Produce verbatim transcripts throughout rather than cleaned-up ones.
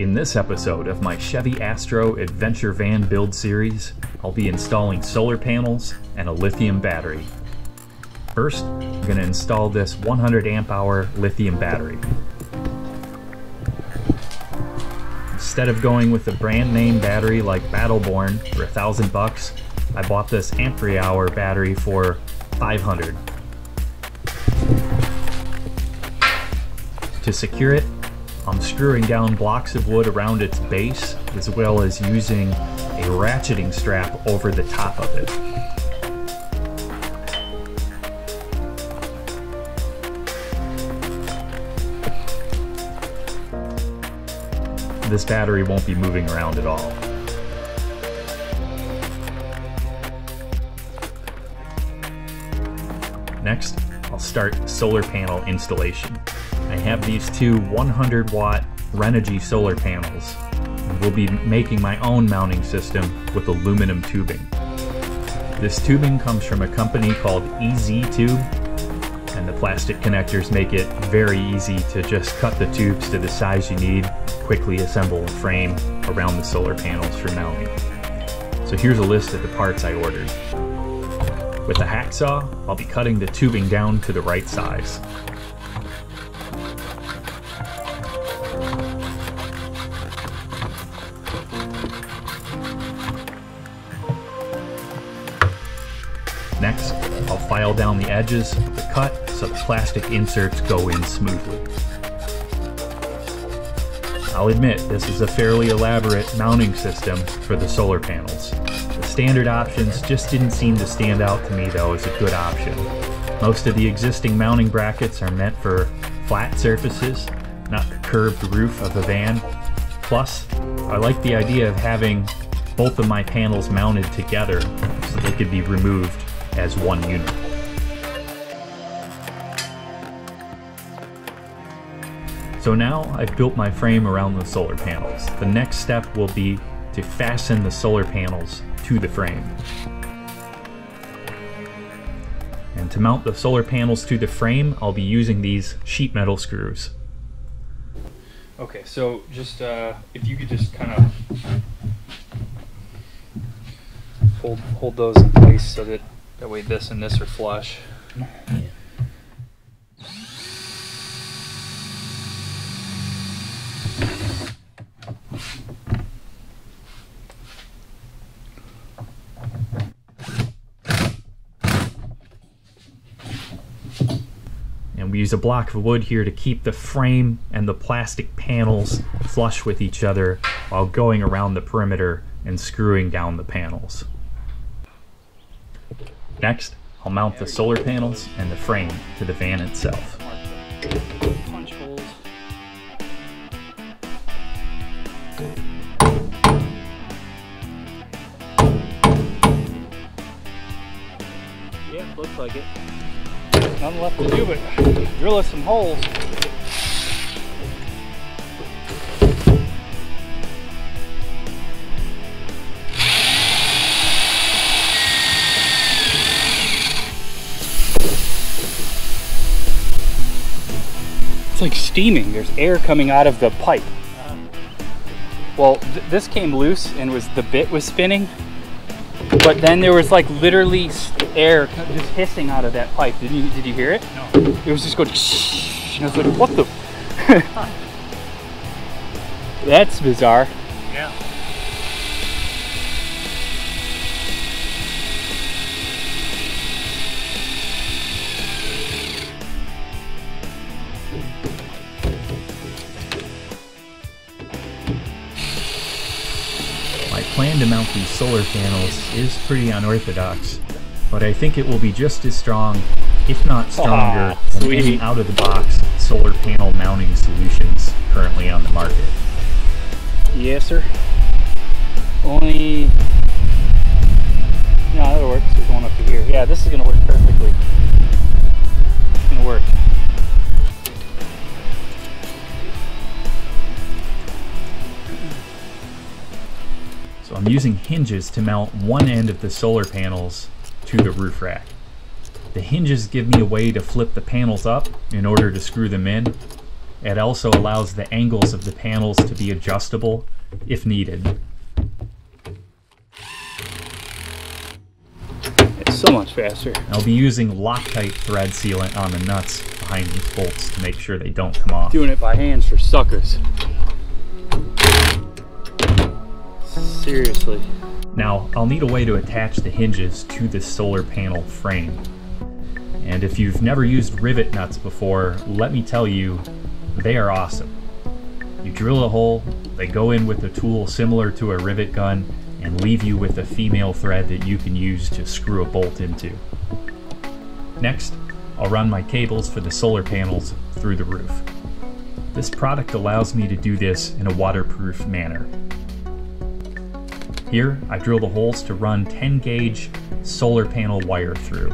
In this episode of my Chevy Astro Adventure Van build series, I'll be installing solar panels and a lithium battery. First, I'm going to install this one hundred amp hour lithium battery. Instead of going with a brand name battery like Battle Born for a thousand bucks, I bought this amp-hour battery for five hundred. To secure it, I'm screwing down blocks of wood around its base, as well as using a ratcheting strap over the top of it. This battery won't be moving around at all. Next, I'll start solar panel installation. I have these two one hundred watt Renogy solar panels. We'll be making my own mounting system with aluminum tubing. This tubing comes from a company called E Z Tube, and the plastic connectors make it very easy to just cut the tubes to the size you need, quickly assemble a frame around the solar panels for mounting. So here's a list of the parts I ordered. With a hacksaw, I'll be cutting the tubing down to the right size. Next, I'll file down the edges of the cut so the plastic inserts go in smoothly. I'll admit, this is a fairly elaborate mounting system for the solar panels. The standard options just didn't seem to stand out to me though as a good option. Most of the existing mounting brackets are meant for flat surfaces, not the curved roof of a van. Plus, I like the idea of having both of my panels mounted together so they could be removed as one unit. So now I've built my frame around the solar panels. The next step will be to fasten the solar panels to the frame. And to mount the solar panels to the frame, I'll be using these sheet metal screws. Okay, so just uh, if you could just kind of hold, hold those in place so that That way this and this are flush. Yeah. And we use a block of wood here to keep the frame and the plastic panels flush with each other while going around the perimeter and screwing down the panels. Next, I'll mount the solar panels and the frame to the van itself. Yeah, looks like it. Nothing left to do but drill us some holes. It's like steaming. There's air coming out of the pipe. Well, th this came loose and was the bit was spinning, but then there was like literally air just hissing out of that pipe. Did you did you hear it? No. It was just going. And I was like, what the? That's bizarre. Yeah. The plan to mount these solar panels is pretty unorthodox, but I think it will be just as strong, if not stronger, oh, than any out-of-the-box solar panel mounting solutions currently on the market. Yes, sir. Only... No, that'll work. We're going up to here. Yeah, this is going to work perfectly. It's going to work. So I'm using hinges to mount one end of the solar panels to the roof rack. The hinges give me a way to flip the panels up in order to screw them in, It also allows the angles of the panels to be adjustable if needed. It's so much faster. I'll be using Loctite thread sealant on the nuts behind these bolts to make sure they don't come off. Doing it by hand for suckers. Seriously. Now, I'll need a way to attach the hinges to this solar panel frame. And if you've never used rivet nuts before, let me tell you, they are awesome. You drill a hole, they go in with a tool similar to a rivet gun, and leave you with a female thread that you can use to screw a bolt into. Next, I'll run my cables for the solar panels through the roof. This product allows me to do this in a waterproof manner. Here, I drill the holes to run ten gauge solar panel wire through.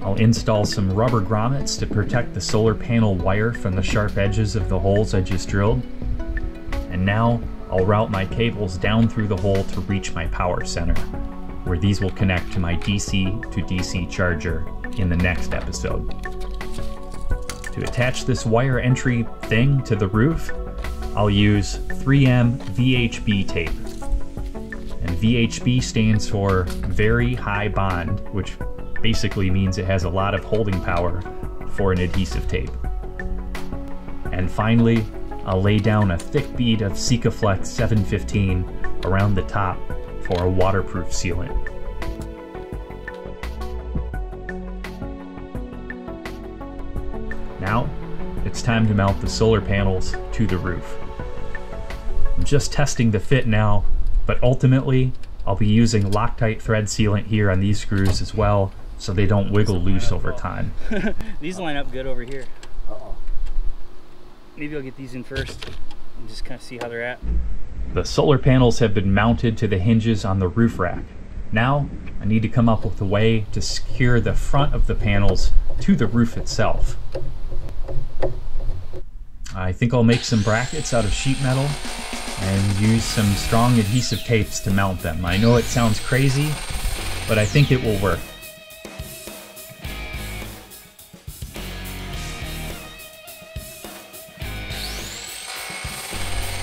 I'll install some rubber grommets to protect the solar panel wire from the sharp edges of the holes I just drilled. And now, I'll route my cables down through the hole to reach my power center, where these will connect to my D C to D C charger in the next episode. To attach this wire entry thing to the roof, I'll use three M V H B tape. And V H B stands for very high bond, which basically means it has a lot of holding power for an adhesive tape. And finally, I'll lay down a thick bead of Sikaflex seven fifteen around the top for a waterproof sealant. Now, it's time to mount the solar panels to the roof. I'm just testing the fit now, but ultimately, I'll be using Loctite thread sealant here on these screws as well, so they don't wiggle loose over time. These line up good over here. Uh-oh. Maybe I'll get these in first and just kind of see how they're at. The solar panels have been mounted to the hinges on the roof rack. Now, I need to come up with a way to secure the front of the panels to the roof itself. I think I'll make some brackets out of sheet metal and use some strong adhesive tapes to mount them. I know it sounds crazy, but I think it will work.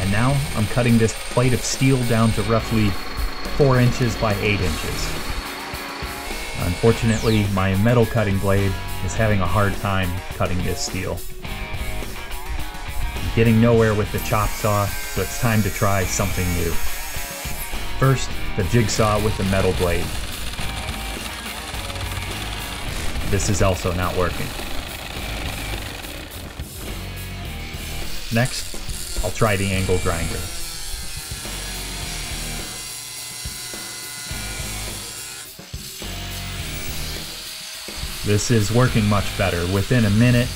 And now I'm cutting this plate of steel down to roughly four inches by eight inches. Unfortunately, my metal cutting blade is having a hard time cutting this steel. I'm getting nowhere with the chop saw, so it's time to try something new. First, the jigsaw with the metal blade. This is also not working. Next, I'll try the angle grinder. This is working much better. Within a minute,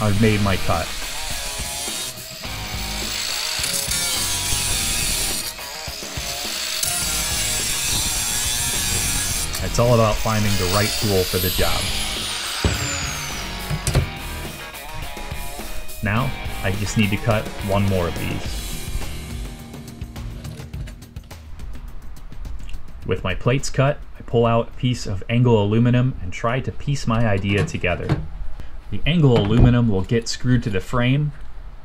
I've made my cut. It's all about finding the right tool for the job. Now, I just need to cut one more of these. With my plates cut, I pull out a piece of angle aluminum and try to piece my idea together. The angle aluminum will get screwed to the frame,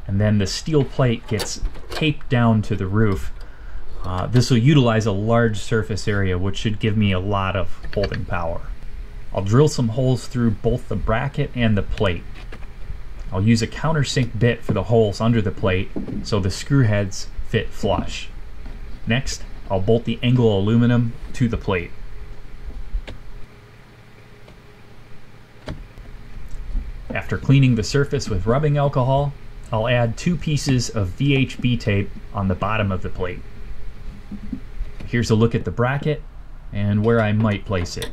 and then the steel plate gets taped down to the roof. Uh, this will utilize a large surface area, which should give me a lot of holding power. I'll drill some holes through both the bracket and the plate. I'll use a countersink bit for the holes under the plate so the screw heads fit flush. Next, I'll bolt the angle aluminum to the plate. After cleaning the surface with rubbing alcohol, I'll add two pieces of V H B tape on the bottom of the plate. Here's a look at the bracket and where I might place it.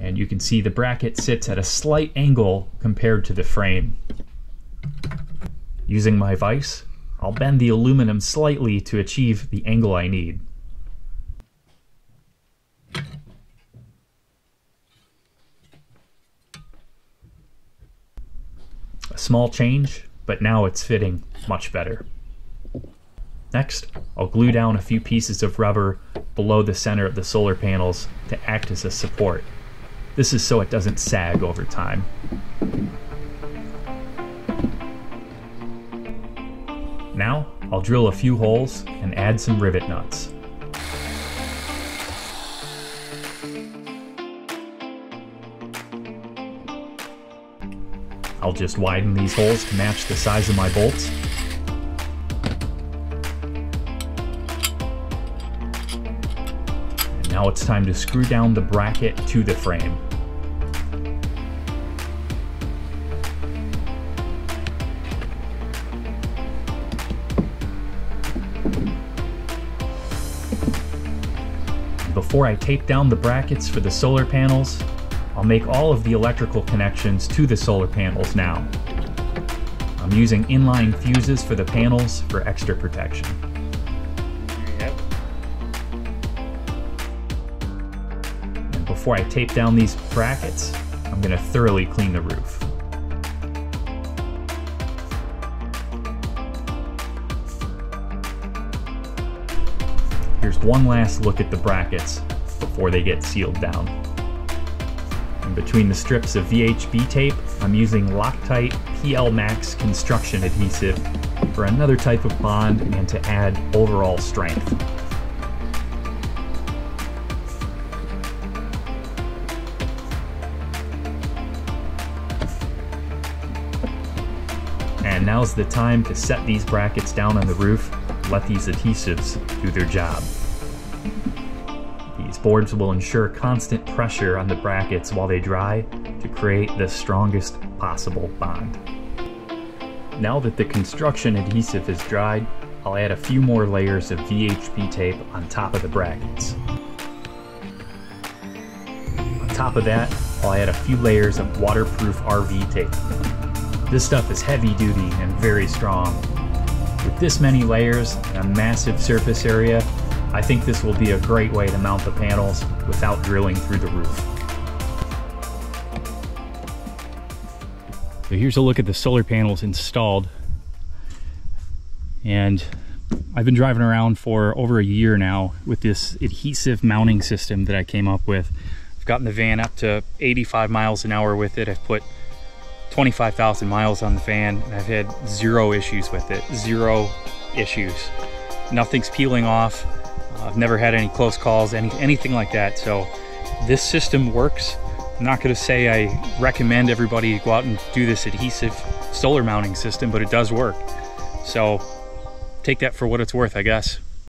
And you can see the bracket sits at a slight angle compared to the frame. Using my vise, I'll bend the aluminum slightly to achieve the angle I need. A small change, but now it's fitting much better. Next, I'll glue down a few pieces of rubber below the center of the solar panels to act as a support. This is so it doesn't sag over time. Now, I'll drill a few holes and add some rivet nuts. I'll just widen these holes to match the size of my bolts. And now it's time to screw down the bracket to the frame. Before I tape down the brackets for the solar panels, I'll make all of the electrical connections to the solar panels now. I'm using inline fuses for the panels for extra protection. Yep. And before I tape down these brackets, I'm going to thoroughly clean the roof. Here's one last look at the brackets before they get sealed down. And between the strips of V H B tape, I'm using Loctite P L Max construction adhesive for another type of bond and to add overall strength. And now's the time to set these brackets down on the roof. Let these adhesives do their job. These boards will ensure constant pressure on the brackets while they dry to create the strongest possible bond. Now that the construction adhesive is dried, I'll add a few more layers of V H B tape on top of the brackets. On top of that, I'll add a few layers of waterproof R V tape. This stuff is heavy duty and very strong. With this many layers and a massive surface area, I think this will be a great way to mount the panels without drilling through the roof. So here's a look at the solar panels installed. And I've been driving around for over a year now with this adhesive mounting system that I came up with. I've gotten the van up to eighty-five miles an hour with it. I've put twenty-five thousand miles on the van, and I've had zero issues with it. Zero issues. Nothing's peeling off. Uh, I've never had any close calls, any, anything like that. So this system works. I'm not gonna say I recommend everybody go out and do this adhesive solar mounting system, but it does work. So take that for what it's worth, I guess.